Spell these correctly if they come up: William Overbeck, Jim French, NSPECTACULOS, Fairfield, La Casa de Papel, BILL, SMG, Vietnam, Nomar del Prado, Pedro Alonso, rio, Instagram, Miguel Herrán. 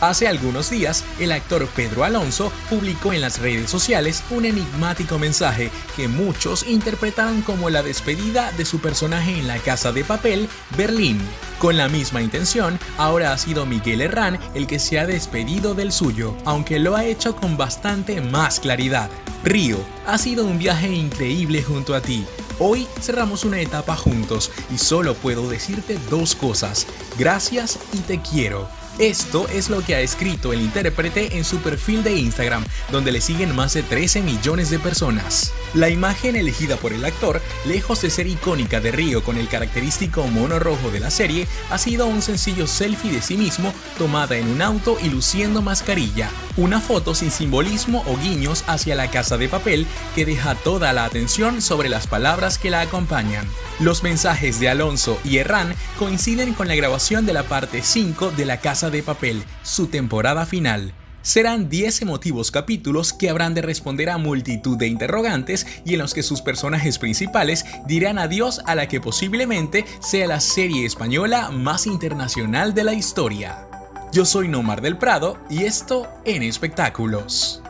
Hace algunos días, el actor Pedro Alonso publicó en las redes sociales un enigmático mensaje que muchos interpretaron como la despedida de su personaje en La Casa de Papel, Berlín. Con la misma intención, ahora ha sido Miguel Herrán el que se ha despedido del suyo, aunque lo ha hecho con bastante más claridad. Río, ha sido un viaje increíble junto a ti. Hoy cerramos una etapa juntos y solo puedo decirte dos cosas: gracias y te quiero. Esto es lo que ha escrito el intérprete en su perfil de Instagram, donde le siguen más de 13 millones de personas. La imagen elegida por el actor, lejos de ser icónica de Río con el característico mono rojo de la serie, ha sido un sencillo selfie de sí mismo tomada en un auto y luciendo mascarilla. Una foto sin simbolismo o guiños hacia La Casa de Papel que deja toda la atención sobre las palabras que la acompañan. Los mensajes de Alonso y Herrán coinciden con la grabación de la parte 5 de La Casa de Papel, su temporada final. Serán 10 emotivos capítulos que habrán de responder a multitud de interrogantes y en los que sus personajes principales dirán adiós a la que posiblemente sea la serie española más internacional de la historia. Yo soy Nomar del Prado y esto en Espectáculos.